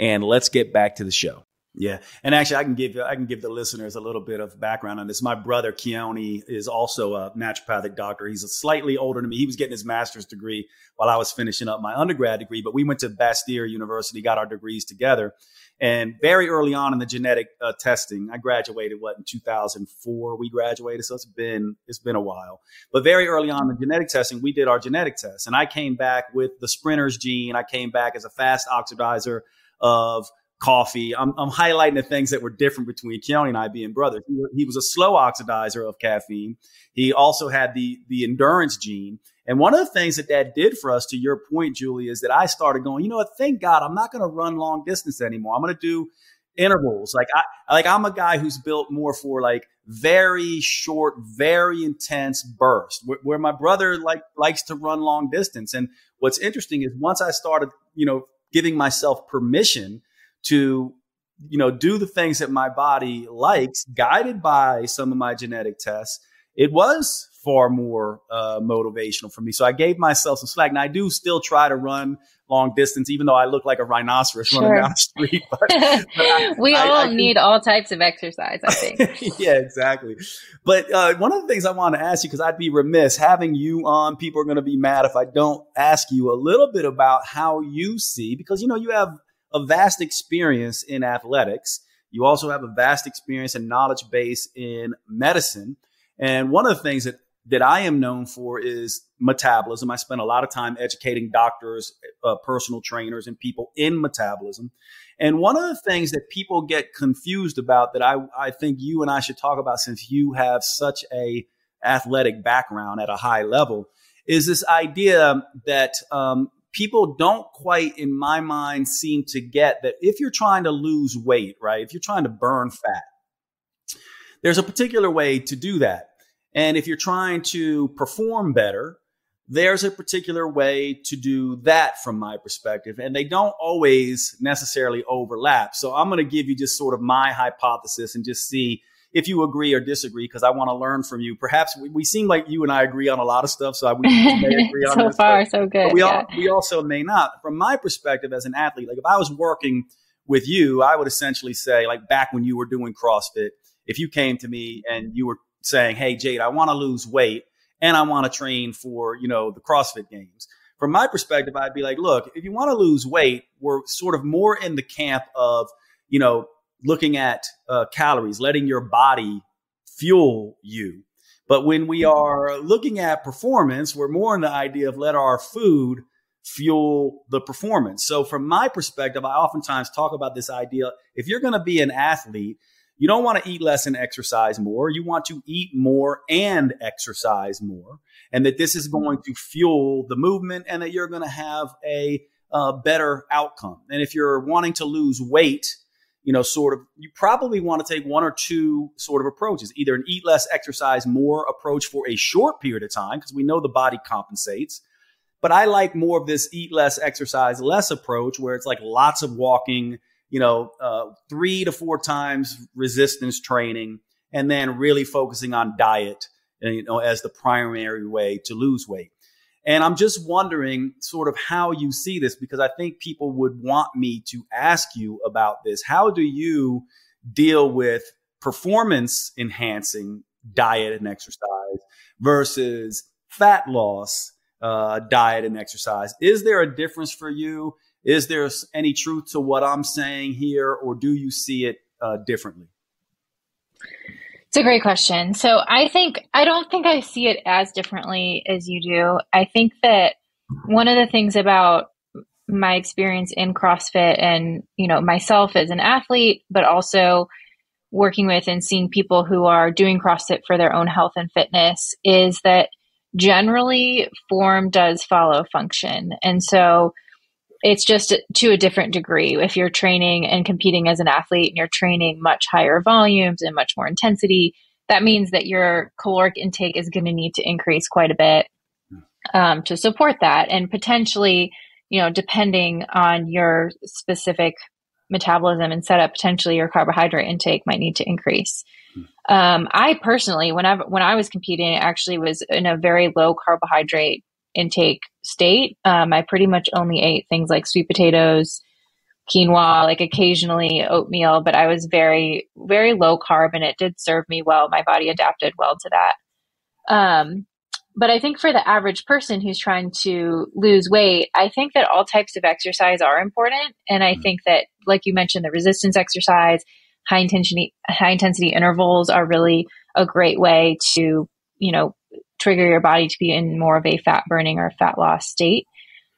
And let's get back to the show. Yeah. And actually, I can give I can give the listeners a little bit of background on this. My brother, Keone, is also a naturopathic doctor. He's a slightly older than me. He was getting his master's degree while I was finishing up my undergrad degree. But we went to Bastyr University, got our degrees together. And very early on in the genetic uh, testing, I graduated, what, in two thousand four we graduated. So it's been it's been a while. But very early on in the genetic testing, we did our genetic test. And I came back with the Sprinter's gene. I came back as a fast oxidizer of coffee. I'm, I'm highlighting the things that were different between Keone and I being brothers. He, he was a slow oxidizer of caffeine. He also had the, the endurance gene. And one of the things that that did for us, to your point, Julie, is that I started going, you know what, thank God, I'm not going to run long distance anymore. I'm going to do intervals. Like I, like I'm a guy who's built more for like very short, very intense bursts, where, where my brother like likes to run long distance. And what's interesting is once I started, you know, giving myself permission to, you know, do the things that my body likes, guided by some of my genetic tests, it was far more uh, motivational for me. So I gave myself some slack. And I do still try to run long distance, even though I look like a rhinoceros sure. running down the street. But, but I, we I, all I, I need do. all types of exercise, I think. Yeah, exactly. But uh, one of the things I want to ask you, because I'd be remiss having you on, people are going to be mad if I don't ask you a little bit about how you see, because, you know, you have a vast experience in athletics. You also have a vast experience and knowledge base in medicine. And one of the things that, that I am known for is metabolism. I spend a lot of time educating doctors, uh, personal trainers, and people in metabolism. And one of the things that people get confused about that I, I think you and I should talk about, since you have such a athletic background at a high level, is this idea that um, people don't quite, in my mind, seem to get that if you're trying to lose weight, right, if you're trying to burn fat, there's a particular way to do that. And if you're trying to perform better, there's a particular way to do that from my perspective. And they don't always necessarily overlap. So I'm going to give you just sort of my hypothesis and just see if you agree or disagree, because I want to learn from you. Perhaps we, we seem like you and I agree on a lot of stuff, so I, we may agree on so this far, stuff, so good. But we, yeah. all, we also may not. From my perspective as an athlete, like if I was working with you, I would essentially say, like back when you were doing CrossFit, if you came to me and you were saying, hey, Jade, I want to lose weight and I want to train for, you know, the CrossFit Games. From my perspective, I'd be like, look, if you want to lose weight, we're sort of more in the camp of, you know, looking at uh, calories, letting your body fuel you. But when we are looking at performance, we're more in the idea of let our food fuel the performance. So from my perspective, I oftentimes talk about this idea. If you're going to be an athlete, you don't want to eat less and exercise more. You want to eat more and exercise more, and that this is going to fuel the movement and that you're going to have a uh, better outcome. And if you're wanting to lose weight, you know, sort of, you probably want to take one or two sort of approaches, either an eat less, exercise more approach for a short period of time, because we know the body compensates. But I like more of this eat less, exercise less approach, where it's like lots of walking, you know, uh, three to four times resistance training, and then really focusing on diet, you know, as the primary way to lose weight. And I'm just wondering sort of how you see this, because I think people would want me to ask you about this. How do you deal with performance enhancing diet and exercise versus fat loss, uh, diet and exercise? Is there a difference for you? Is there any truth to what I'm saying here, or do you see it uh, differently? It's a great question. So I think, I don't think I see it as differently as you do. I think that one of the things about my experience in CrossFit and, you know, myself as an athlete, but also working with and seeing people who are doing CrossFit for their own health and fitness is that generally form does follow function. And so it's just to a different degree. If you're training and competing as an athlete and you're training much higher volumes and much more intensity, that means that your caloric intake is going to need to increase quite a bit um, to support that. And potentially, you know, depending on your specific metabolism and setup, potentially your carbohydrate intake might need to increase. Um, I personally, when I, when I was competing, actually was in a very low carbohydrate intake state. Um, I pretty much only ate things like sweet potatoes, quinoa, like occasionally oatmeal, but I was very, very low carb and it did serve me well. My body adapted well to that. Um, but I think for the average person who's trying to lose weight, I think that all types of exercise are important. And I think that, like you mentioned, the resistance exercise, high intensity, high intensity intervals are really a great way to, you know, trigger your body to be in more of a fat burning or fat loss state.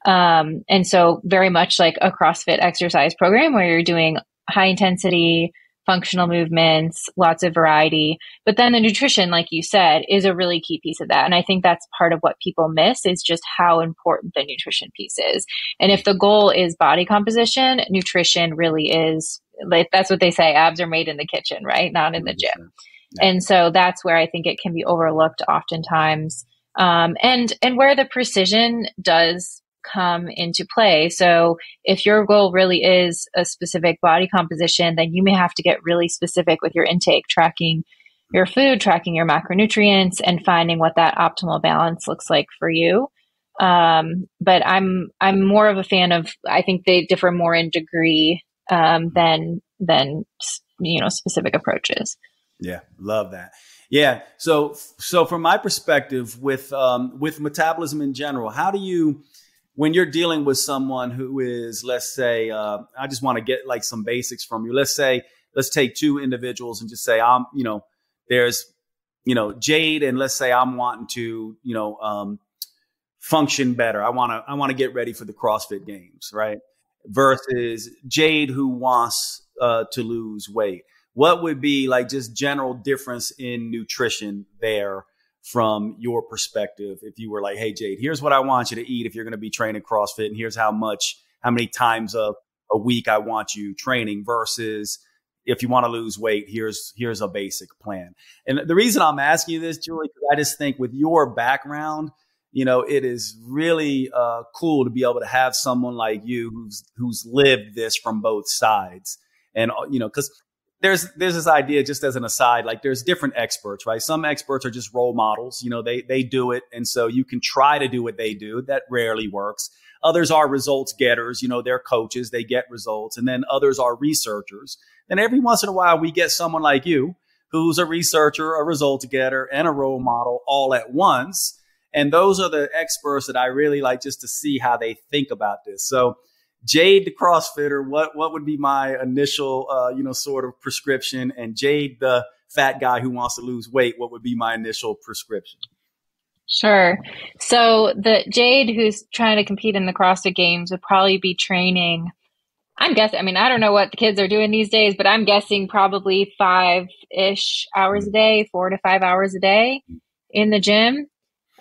Um, and so very much like a CrossFit exercise program where you're doing high intensity, functional movements, lots of variety. But then the nutrition, like you said, is a really key piece of that. And I think that's part of what people miss is just how important the nutrition piece is. And if the goal is body composition, nutrition really is, like, that's what they say, abs are made in the kitchen, right? Not in the gym. And so that's where I think it can be overlooked oftentimes. Um, and, and where the precision does come into play. So if your goal really is a specific body composition, then you may have to get really specific with your intake, tracking your food, tracking your macronutrients, and finding what that optimal balance looks like for you. Um, but I'm, I'm more of a fan of, I think they differ more in degree, um, than, than, you know, specific approaches. Yeah. Love that. Yeah. So, so from my perspective with, um, with metabolism in general, how do you, when you're dealing with someone who is, let's say, uh, I just want to get like some basics from you. Let's say, let's take two individuals and just say, I'm, you know, there's, you know, Jade, and let's say I'm wanting to, you know, um, function better. I want to, I want to get ready for the CrossFit Games, right? Versus Jade, who wants uh, to lose weight. What would be like just general difference in nutrition there from your perspective? If you were like, hey, Jade, here's what I want you to eat if you're going to be training CrossFit, and here's how much, how many times a, a week I want you training, versus if you want to lose weight, here's, here's a basic plan. And the reason I'm asking you this, Julie, because I just think with your background, you know, it is really uh, cool to be able to have someone like you who's, who's lived this from both sides. And, you know, because There's, there's this idea, just as an aside, like there's different experts, right? Some experts are just role models, you know, they, they do it. And so you can try to do what they do. That rarely works. Others are results getters, you know, they're coaches, they get results. And then others are researchers. And every once in a while, we get someone like you, who's a researcher, a result getter, and a role model all at once. And those are the experts that I really like just to see how they think about this. So Jade the CrossFitter, what what would be my initial, uh, you know, sort of prescription? And Jade the fat guy who wants to lose weight, what would be my initial prescription? Sure. So the Jade who's trying to compete in the CrossFit Games would probably be training, I'm guessing, I mean, I don't know what the kids are doing these days, but I'm guessing probably five-ish hours a day, four to five hours a day in the gym.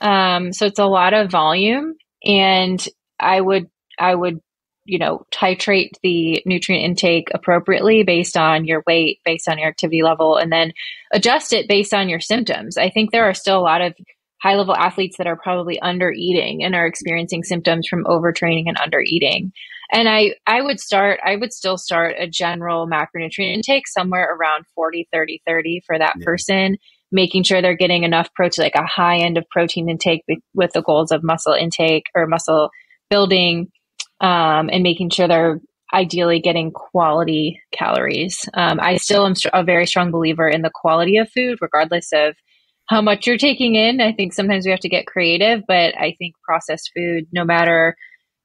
Um, so it's a lot of volume. And I would, I would, you know, titrate the nutrient intake appropriately based on your weight, based on your activity level, and then adjust it based on your symptoms. I think there are still a lot of high level athletes that are probably under eating and are experiencing symptoms from overtraining and under eating. And I, I would start, I would still start a general macronutrient intake somewhere around forty, thirty, thirty for that yeah. person, making sure they're getting enough protein, like a high end of protein intake with the goals of muscle intake or muscle building. Um, and making sure they're ideally getting quality calories. Um, I still am a very strong believer in the quality of food, regardless of how much you're taking in. I think sometimes we have to get creative, but I think processed food, no matter,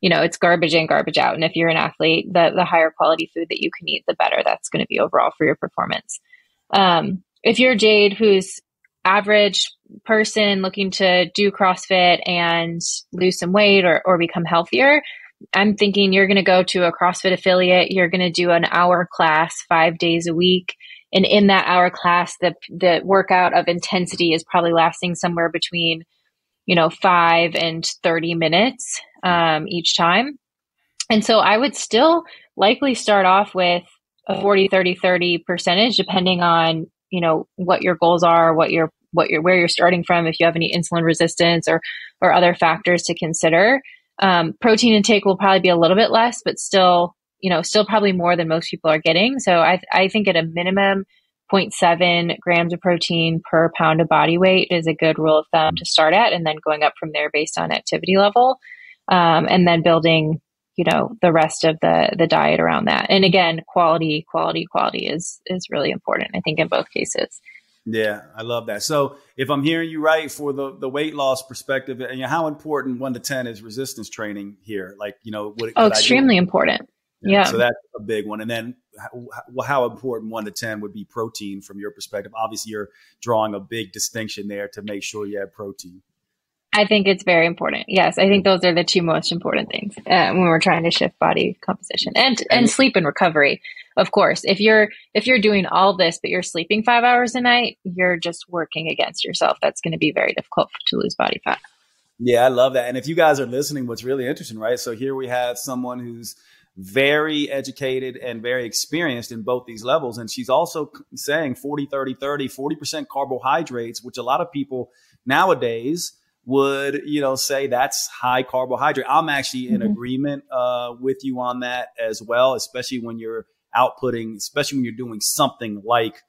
you know, it's garbage in, garbage out. And if you're an athlete, the, the higher quality food that you can eat, the better that's going to be overall for your performance. Um, if you're Jade, who's average person looking to do CrossFit and lose some weight or, or become healthier, I'm thinking you're going to go to a CrossFit affiliate. You're going to do an hour class five days a week. And in that hour class, the the workout of intensity is probably lasting somewhere between, you know, five and thirty minutes um, each time. And so I would still likely start off with a forty, thirty, thirty percentage, depending on, you know, what your goals are, what your, what your, where you're starting from, if you have any insulin resistance or, or other factors to consider. Um, protein intake will probably be a little bit less, but still, you know, still probably more than most people are getting. So I, I think at a minimum, zero point seven grams of protein per pound of body weight is a good rule of thumb to start at, and then going up from there based on activity level, um, and then building, you know, the rest of the the diet around that. And again, quality, quality, quality is is really important, I think, in both cases. Yeah, I love that. So if I'm hearing you right, for the, the weight loss perspective, and how important one to ten is resistance training here? Like, you know, what, oh, extremely important. Yeah. So that's a big one. And then how, how important one to ten would be protein from your perspective? Obviously, you're drawing a big distinction there to make sure you have protein. I think it's very important. Yes. I think those are the two most important things uh, when we're trying to shift body composition and, and sleep and recovery. Of course, if you're, if you're doing all this, but you're sleeping five hours a night, you're just working against yourself. That's going to be very difficult to lose body fat. Yeah. I love that. And if you guys are listening, what's really interesting, right? So here we have someone who's very educated and very experienced in both these levels. And she's also saying forty, thirty, thirty, forty percent carbohydrates, which a lot of people nowadays would, you know, say that's high carbohydrate. I'm actually in mm-hmm. agreement uh, with you on that as well, especially when you're outputting, especially when you're doing something like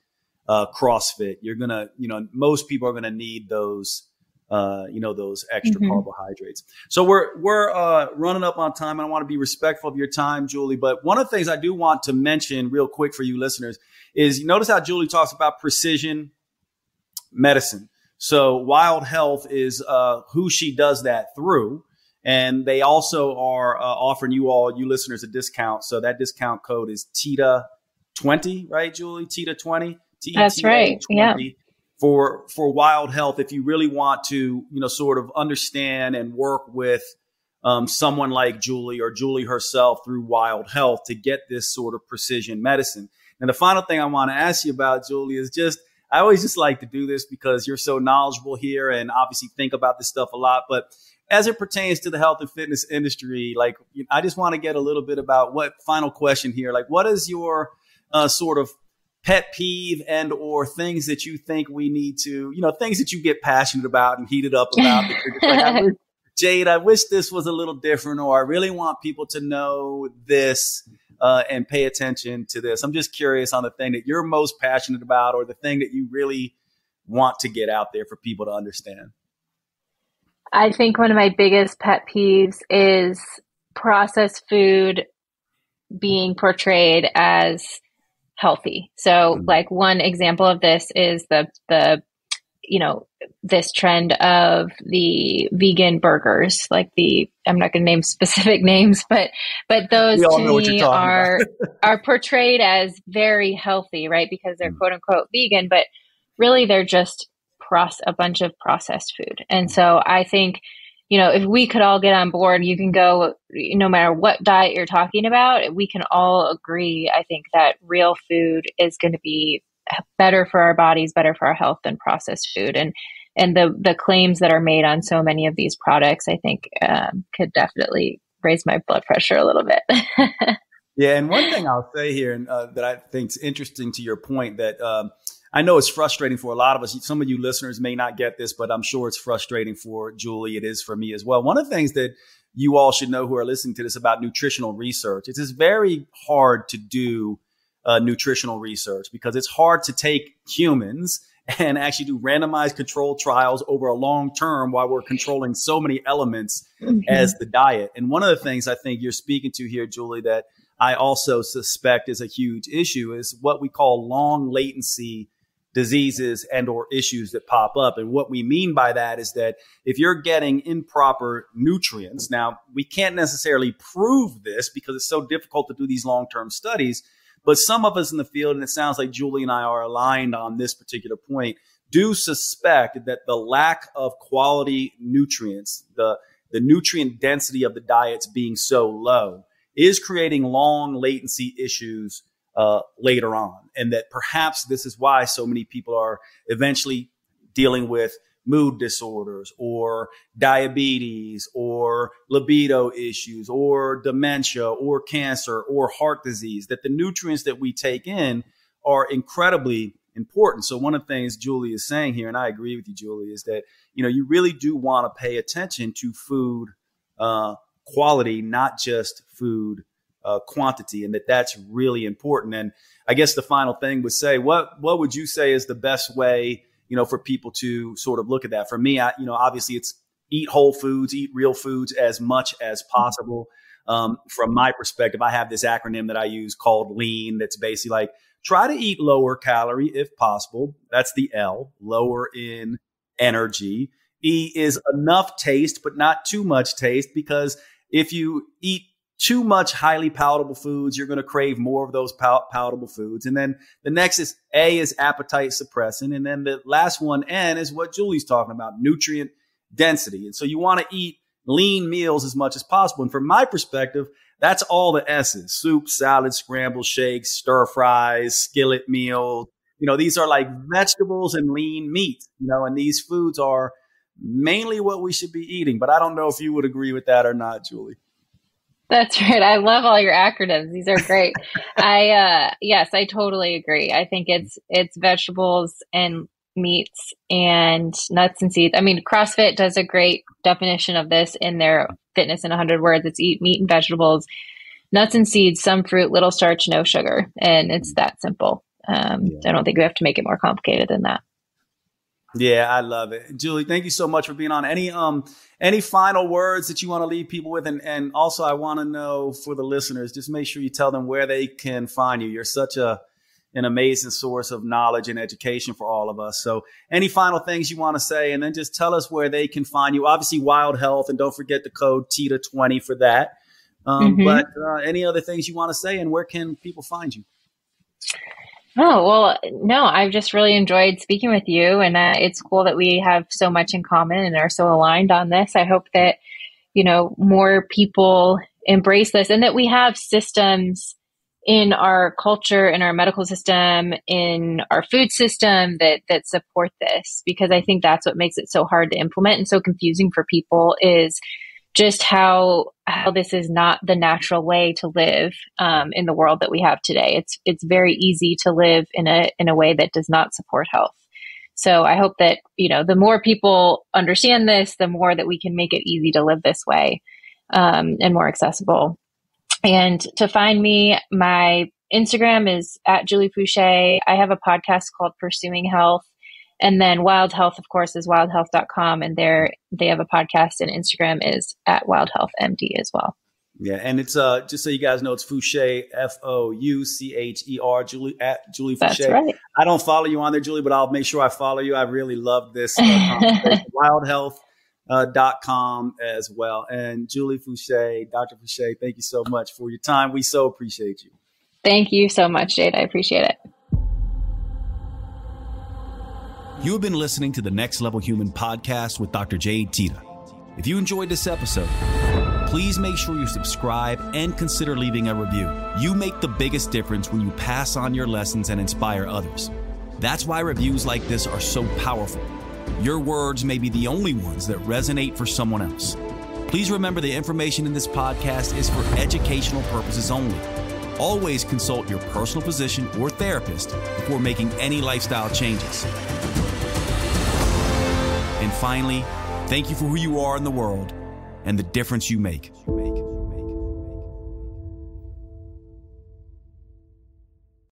uh, CrossFit. You're going to, you know, most people are going to need those, uh, you know, those extra mm-hmm. carbohydrates. So we're, we're uh, running up on time, and I want to be respectful of your time, Julie. But one of the things I do want to mention real quick for you listeners is, you notice how Julie talks about precision medicine. So Wild Health is uh, who she does that through. And they also are uh, offering you all, you listeners, a discount. So that discount code is T E T A twenty, right, Julie? T E T A twenty? That's right. Yeah. For, for Wild Health, if you really want to, you know, sort of understand and work with um, someone like Julie or Julie herself through Wild Health to get this sort of precision medicine. And the final thing I want to ask you about, Julie, is just, I always just like to do this because you're so knowledgeable here and obviously think about this stuff a lot. But as it pertains to the health and fitness industry, like, I just want to get a little bit about what final question here. Like, what is your uh, sort of pet peeve and or things that you think we need to, you know, things that you get passionate about and heated up about? That you're just like, I wish, Jade, I wish this was a little different, or I really want people to know this. Uh, and pay attention to this. I'm just curious on the thing that you're most passionate about, or the thing that you really want to get out there for people to understand. I think one of my biggest pet peeves is processed food being portrayed as healthy. So mm-hmm. like one example of this is the, the, you know, this trend of the vegan burgers, like the, I'm not going to name specific names, but, but those to me are, are portrayed as very healthy, right? Because they're mm. quote unquote vegan, but really they're just process, a bunch of processed food. And so I think, you know, if we could all get on board, you can go, no matter what diet you're talking about, we can all agree, I think, that real food is going to be better for our bodies, better for our health than processed food. And, and the, the claims that are made on so many of these products, I think, um, could definitely raise my blood pressure a little bit. Yeah. And one thing I'll say here, and uh, that I think is interesting to your point, that, um, I know it's frustrating for a lot of us. Some of you listeners may not get this, but I'm sure it's frustrating for Julie. It is for me as well. One of the things that you all should know who are listening to this about nutritional research, it is very hard to do Uh, nutritional research, because it's hard to take humans and actually do randomized controlled trials over a long term while we're controlling so many elements mm-hmm. as the diet. And one of the things I think you're speaking to here, Julie, that I also suspect is a huge issue is what we call long latency diseases and or issues that pop up. And what we mean by that is that if you're getting improper nutrients, now we can't necessarily prove this because it's so difficult to do these long-term studies, but some of us in the field, and it sounds like Julie and I are aligned on this particular point, do suspect that the lack of quality nutrients, the, the nutrient density of the diets being so low, is creating long latency issues Uh, later on, and that perhaps this is why so many people are eventually dealing with mood disorders or diabetes or libido issues or dementia or cancer or heart disease, that the nutrients that we take in are incredibly important. So one of the things Julie is saying here, and I agree with you, Julie, is that, you know, you really do want to pay attention to food uh, quality, not just food Uh, quantity, and that that's really important. And I guess the final thing would say, what what would you say is the best way, you know, for people to sort of look at that? For me, I, you know, obviously it's eat whole foods, eat real foods as much as possible. Um, from my perspective, I have this acronym that I use called LEAN. That's basically like try to eat lower calorie if possible. That's the L, lower in energy. E is enough taste, but not too much taste, because if you eat too much highly palatable foods, you're going to crave more of those pal palatable foods. And then the next is A is appetite suppressant. And then the last one, N, is what Julie's talking about, nutrient density. And so you want to eat lean meals as much as possible. And from my perspective, that's all the S's: soup, salad, scramble, shakes, stir fries, skillet meals. You know, these are like vegetables and lean meat, you know, and these foods are mainly what we should be eating. But I don't know if you would agree with that or not, Julie. That's right. I love all your acronyms. These are great. I, uh, yes, I totally agree. I think it's, it's vegetables and meats and nuts and seeds. I mean, CrossFit does a great definition of this in their Fitness in one hundred words. It's eat meat and vegetables, nuts and seeds, some fruit, little starch, no sugar. And it's that simple. Um, yeah. I don't think we have to make it more complicated than that. Yeah, I love it. Julie, thank you so much for being on. Any um any final words that you want to leave people with? And and also I want to know, for the listeners, just make sure you tell them where they can find you. You're such a an amazing source of knowledge and education for all of us. So any final things you want to say, and then just tell us where they can find you. Obviously, Wild Health, and don't forget the code T E T A twenty for that. Um, mm-hmm. But uh, any other things you want to say, and where can people find you? Oh, well, no, I've just really enjoyed speaking with you, and uh, it's cool that we have so much in common and are so aligned on this. I hope that, you know, more people embrace this, and that we have systems in our culture, in our medical system, in our food system that, that support this, because I think that's what makes it so hard to implement and so confusing for people, is just how how this is not the natural way to live um, in the world that we have today. It's it's very easy to live in a in a way that does not support health. So I hope that, you know, the more people understand this, the more that we can make it easy to live this way um, and more accessible. And to find me, my Instagram is at Julie Fouché. I have a podcast called Pursuing Health. And then Wild Health, of course, is wild health dot com. And there they have a podcast, and Instagram is at Wild Health M D as well. Yeah. And it's uh, just so you guys know, it's Fouché, F O U C H E R, Julie, at Julie Fouché. That's right. I don't follow you on there, Julie, but I'll make sure I follow you. I really love this. Uh, wild health dot com uh, as well. And Julie Fouché, Doctor Fouché, thank you so much for your time. We so appreciate you. Thank you so much, Jade. I appreciate it. You have been listening to the Next Level Human podcast with Doctor Jade Teta. If you enjoyed this episode, please make sure you subscribe and consider leaving a review. You make the biggest difference when you pass on your lessons and inspire others. That's why reviews like this are so powerful. Your words may be the only ones that resonate for someone else. Please remember, the information in this podcast is for educational purposes only. Always consult your personal physician or therapist before making any lifestyle changes. And finally, thank you for who you are in the world and the difference you make.